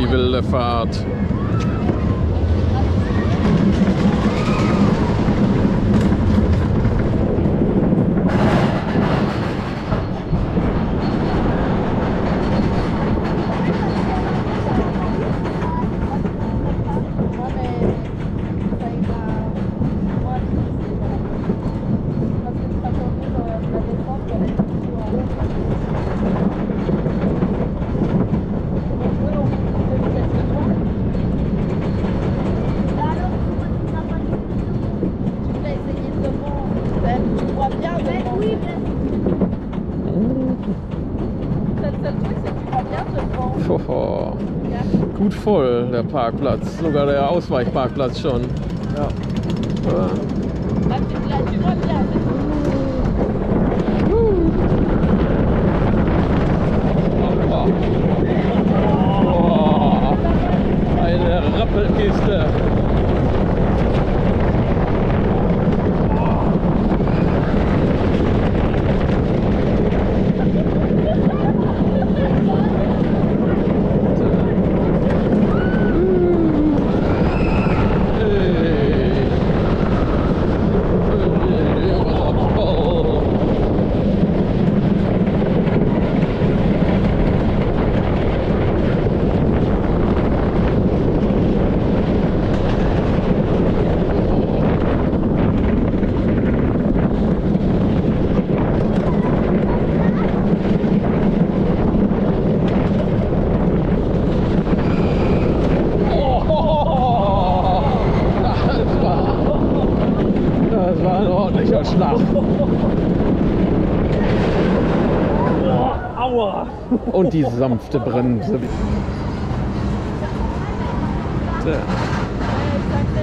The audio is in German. die wilde Fahrt. Gut voll, der Parkplatz, sogar der Ausweichparkplatz schon. Ja. Ja. Oh, eine Rappelkiste. Und die sanfte Bremse. So.